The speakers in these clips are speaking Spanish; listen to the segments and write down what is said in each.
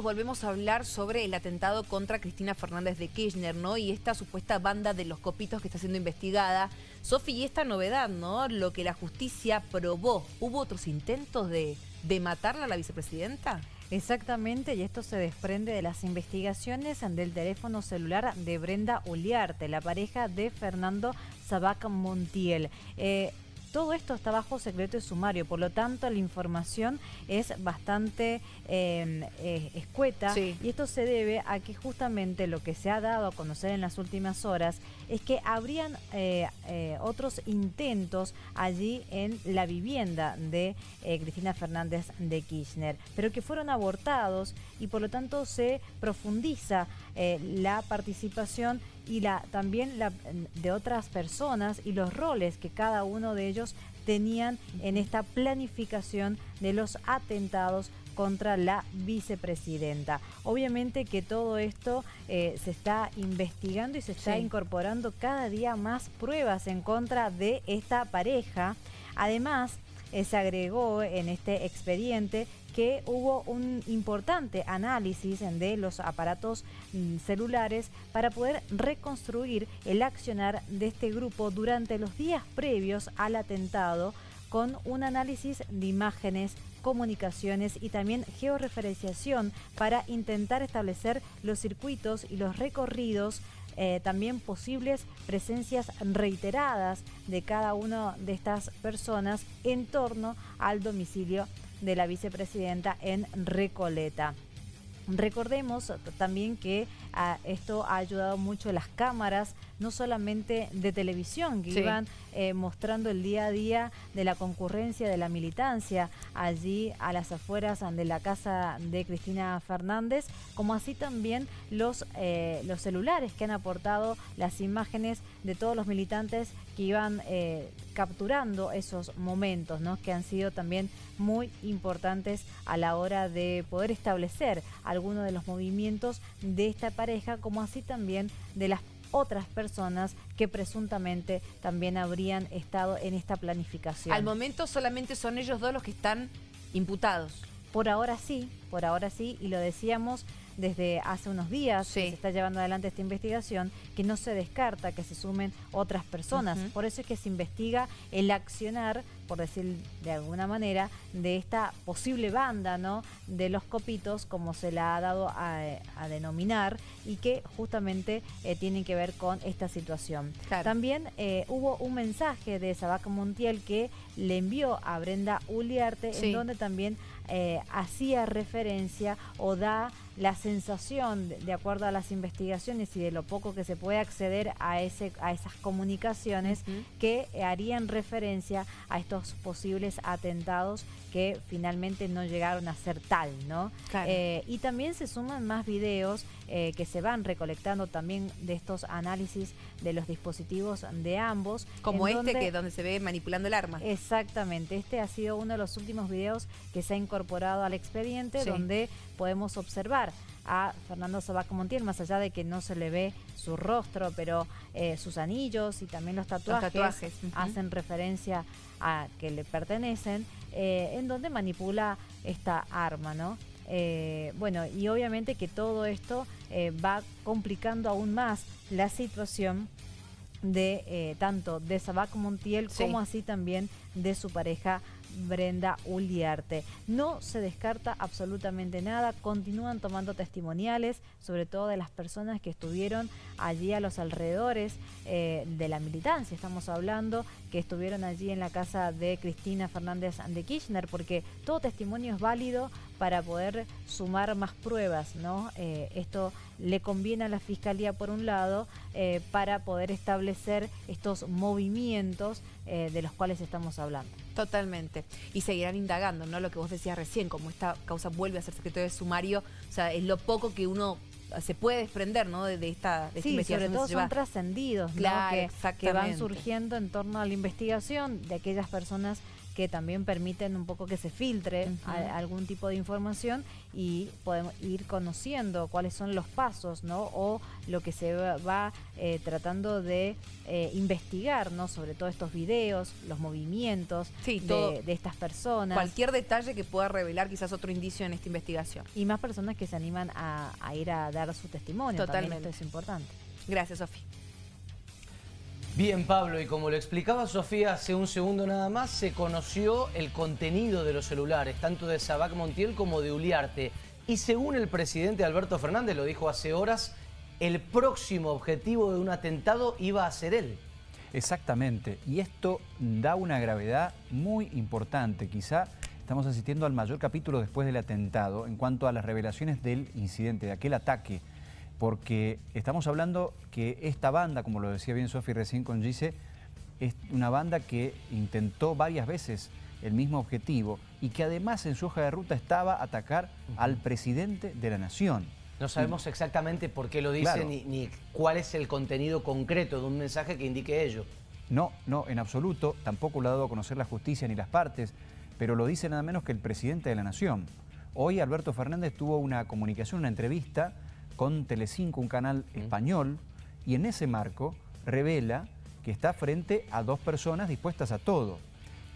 Volvemos a hablar sobre el atentado contra Cristina Fernández de Kirchner, ¿no? Y esta supuesta banda de los copitos que está siendo investigada. Sofi, y esta novedad, ¿no? Lo que la justicia probó. ¿Hubo otros intentos de matarla a la vicepresidenta? Exactamente, y esto se desprende de las investigaciones del teléfono celular de Brenda Uliarte, la pareja de Fernando Sabag Montiel. Todo esto está bajo secreto de sumario, por lo tanto la información es bastante escueta, sí. Y esto se debe a que justamente lo que se ha dado a conocer en las últimas horas es que habrían otros intentos allí en la vivienda de Cristina Fernández de Kirchner, pero que fueron abortados y por lo tanto se profundiza la participación y también la de otras personas y los roles que cada uno de ellos tenían en esta planificación de los atentados contra la vicepresidenta. Obviamente que todo esto se está investigando y se está incorporando cada día más pruebas en contra de esta pareja. Además, se agregó en este expediente que hubo un importante análisis de los aparatos celulares para poder reconstruir el accionar de este grupo durante los días previos al atentado, con un análisis de imágenes, comunicaciones y también georreferenciación para intentar establecer los circuitos y los recorridos, también posibles presencias reiteradas de cada una de estas personas en torno al domicilio de la vicepresidenta en Recoleta. Recordemos también que esto ha ayudado mucho las cámaras, no solamente de televisión, que iban mostrando el día a día de la concurrencia, de la militancia, allí a las afueras de la casa de Cristina Fernández, como así también los celulares que han aportado las imágenes de todos los militantes que iban capturando esos momentos, ¿no? Que han sido también muy importantes a la hora de poder establecer algunos de los movimientos de esta pareja, como así también de las otras personas que presuntamente también habrían estado en esta planificación. Al momento solamente son ellos dos los que están imputados. Por ahora sí, y lo decíamos desde hace unos días, que se está llevando adelante esta investigación, que no se descarta que se sumen otras personas. Por eso es que se investiga el accionar, por decir de alguna manera, de esta posible banda, ¿no? De los copitos, como se la ha dado a denominar, y que justamente tienen que ver con esta situación. Claro. También hubo un mensaje de Sabag Montiel que le envió a Brenda Uliarte, en donde también hacía referencia o da la sensación, de acuerdo a las investigaciones y de lo poco que se puede acceder a esas comunicaciones, que harían referencia a estos posibles atentados que finalmente no llegaron a ser tal, ¿no? Claro. Y también se suman más videos que se van recolectando también de estos análisis de los dispositivos de ambos. Como donde se ve manipulando el arma. Exactamente, este ha sido uno de los últimos videos que se ha incorporado al expediente, donde podemos observar a Fernando Sabag Montiel, más allá de que no se le ve su rostro, pero sus anillos y también los tatuajes hacen referencia a que le pertenecen, en donde manipula esta arma, ¿no? Bueno, y obviamente que todo esto va complicando aún más la situación de tanto de Sabag Montiel como así también de su pareja Brenda Uliarte. No se descarta absolutamente nada, continúan tomando testimoniales, sobre todo de las personas que estuvieron allí a los alrededores de la militancia, estamos hablando, que estuvieron allí en la casa de Cristina Fernández de Kirchner, porque todo testimonio es válido para poder sumar más pruebas, ¿no? Esto le conviene a la Fiscalía, por un lado, para poder establecer estos movimientos de los cuales estamos hablando. Totalmente. Y seguirán indagando, ¿no? Lo que vos decías recién, como esta causa vuelve a ser secreto de sumario, o sea, es lo poco que uno se puede desprender, ¿no? De esta investigación. Sí, sobre todo son trascendidos, ¿no? Claro, que van surgiendo en torno a la investigación de aquellas personas que también permiten un poco que se filtre algún tipo de información y podemos ir conociendo cuáles son los pasos, ¿no? O lo que se va tratando de investigar, ¿no? Sobre todo estos videos, los movimientos de estas personas. Cualquier detalle que pueda revelar quizás otro indicio en esta investigación. Y más personas que se animan a ir a dar su testimonio. Totalmente. También esto es importante. Gracias, Sofía. Bien, Pablo, y como lo explicaba Sofía hace un segundo nada más, se conoció el contenido de los celulares, tanto de Sabag Montiel como de Uliarte. Y según el presidente Alberto Fernández, lo dijo hace horas, el próximo objetivo de un atentado iba a ser él. Exactamente, y esto da una gravedad muy importante. Quizá estamos asistiendo al mayor capítulo después del atentado en cuanto a las revelaciones del incidente, de aquel ataque. Porque estamos hablando que esta banda, como lo decía bien Sofi recién con Gise, es una banda que intentó varias veces el mismo objetivo y que además en su hoja de ruta estaba atacar al presidente de la nación. No sabemos exactamente por qué lo dicen, claro, ni cuál es el contenido concreto de un mensaje que indique ello. No, no, en absoluto. Tampoco lo ha dado a conocer la justicia ni las partes, pero lo dice nada menos que el presidente de la nación. Hoy Alberto Fernández tuvo una comunicación, una entrevista con Telecinco, un canal español, y en ese marco revela que está frente a dos personas dispuestas a todo,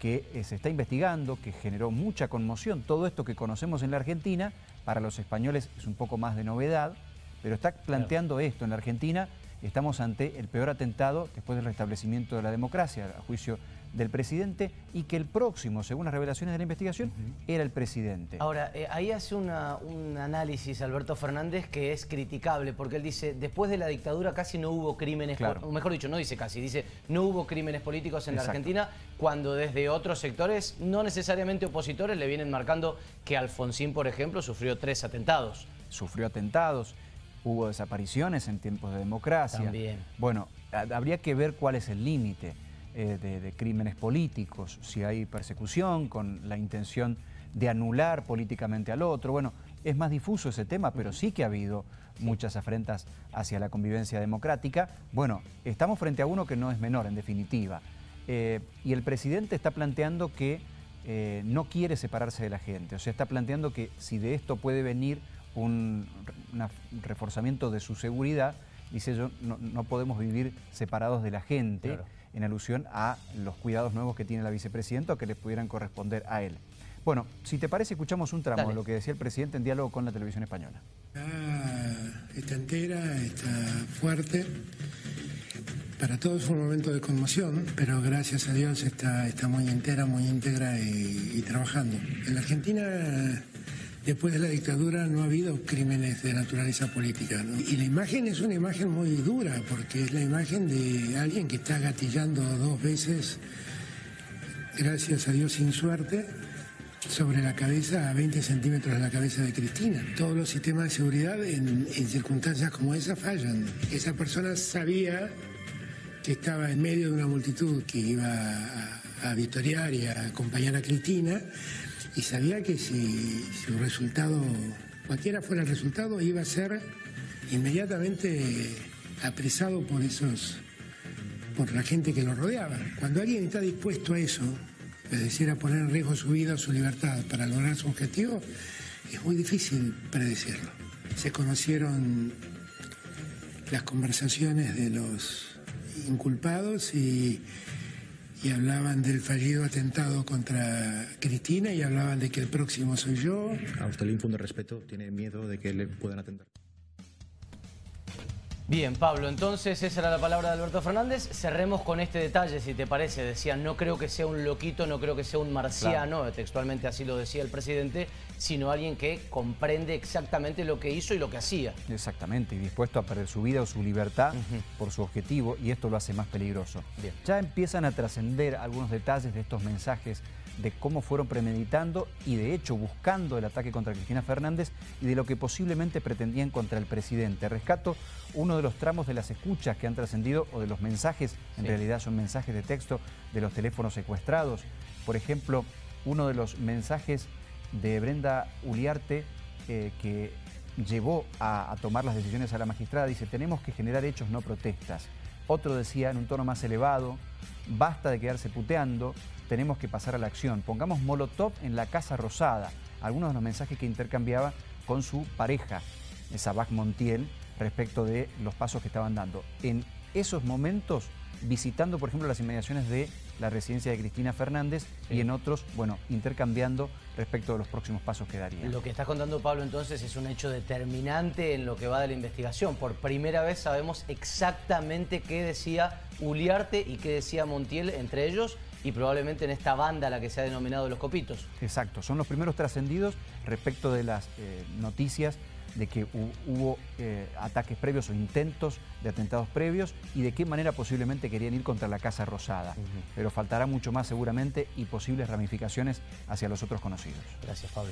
que se está investigando, que generó mucha conmoción. Todo esto que conocemos en la Argentina, para los españoles es un poco más de novedad, pero está planteando esto. En la Argentina estamos ante el peor atentado después del restablecimiento de la democracia, a juicio del presidente, y que el próximo, según las revelaciones de la investigación, era el presidente. Ahora, ahí hace un análisis Alberto Fernández que es criticable, porque él dice, después de la dictadura casi no hubo crímenes, o mejor dicho, no dice casi, dice, no hubo crímenes políticos en la Argentina, cuando desde otros sectores, no necesariamente opositores, le vienen marcando que Alfonsín, por ejemplo, sufrió 3 atentados. Sufrió atentados, hubo desapariciones en tiempos de democracia. También. Bueno, habría que ver cuál es el límite de crímenes políticos, si hay persecución con la intención de anular políticamente al otro. Bueno, es más difuso ese tema, pero sí que ha habido muchas afrentas hacia la convivencia democrática. Bueno, estamos frente a uno que no es menor, en definitiva. Y el presidente está planteando que no quiere separarse de la gente. O sea, está planteando que si de esto puede venir un reforzamiento de su seguridad, dice yo, no podemos vivir separados de la gente. Claro. En alusión a los cuidados nuevos que tiene la vicepresidenta o que les pudieran corresponder a él. Bueno, si te parece, escuchamos un tramo de lo que decía el presidente en diálogo con la televisión española. Está entera, está fuerte. Para todos fue un momento de conmoción, pero gracias a Dios está muy entera, muy íntegra y trabajando. En la Argentina, después de la dictadura no ha habido crímenes de naturaleza política, ¿no? Y la imagen es una imagen muy dura, porque es la imagen de alguien que está gatillando 2 veces, gracias a Dios sin suerte, sobre la cabeza, a 20 centímetros de la cabeza de Cristina. Todos los sistemas de seguridad en circunstancias como esa fallan. Esa persona sabía que estaba en medio de una multitud que iba a victoriar y a acompañar a Cristina. Y sabía que si su resultado, cualquiera fuera el resultado, iba a ser inmediatamente apresado por la gente que lo rodeaba. Cuando alguien está dispuesto a eso, es decir, a poner en riesgo su vida o su libertad para lograr su objetivo, es muy difícil predecirlo. Se conocieron las conversaciones de los inculpados y hablaban del fallido atentado contra Cristina y hablaban de que el próximo soy yo. ¿A usted le infunde respeto? ¿Tiene miedo de que le puedan atentar? Bien, Pablo, entonces esa era la palabra de Alberto Fernández. Cerremos con este detalle, si te parece. Decía, no creo que sea un loquito, no creo que sea un marciano, textualmente así lo decía el presidente, sino alguien que comprende exactamente lo que hizo y lo que hacía. Exactamente, y dispuesto a perder su vida o su libertad por su objetivo, y esto lo hace más peligroso. Bien. Ya empiezan a trascender algunos detalles de estos mensajes, de cómo fueron premeditando y de hecho buscando el ataque contra Cristina Fernández y de lo que posiblemente pretendían contra el presidente. Rescato uno de los tramos de las escuchas que han trascendido o de los mensajes, en realidad son mensajes de texto de los teléfonos secuestrados. Por ejemplo, uno de los mensajes de Brenda Uliarte que llevó a tomar las decisiones a la magistrada, dice, tenemos que generar hechos, no protestas. Otro decía en un tono más elevado, basta de quedarse puteando, tenemos que pasar a la acción. Pongamos molotov en la Casa Rosada. Algunos de los mensajes que intercambiaba con su pareja, Sabag Montiel, respecto de los pasos que estaban dando. En esos momentos, visitando, por ejemplo, las inmediaciones de la residencia de Cristina Fernández, sí, y en otros, bueno, intercambiando respecto de los próximos pasos que darían. Lo que estás contando, Pablo, entonces es un hecho determinante en lo que va de la investigación. Por primera vez sabemos exactamente qué decía Uliarte y qué decía Montiel entre ellos y probablemente en esta banda a la que se ha denominado Los Copitos. Exacto, son los primeros trascendidos respecto de las noticias de que hubo ataques previos o intentos de atentados previos y de qué manera posiblemente querían ir contra la Casa Rosada. Pero faltará mucho más seguramente y posibles ramificaciones hacia los otros conocidos. Gracias, Pablo.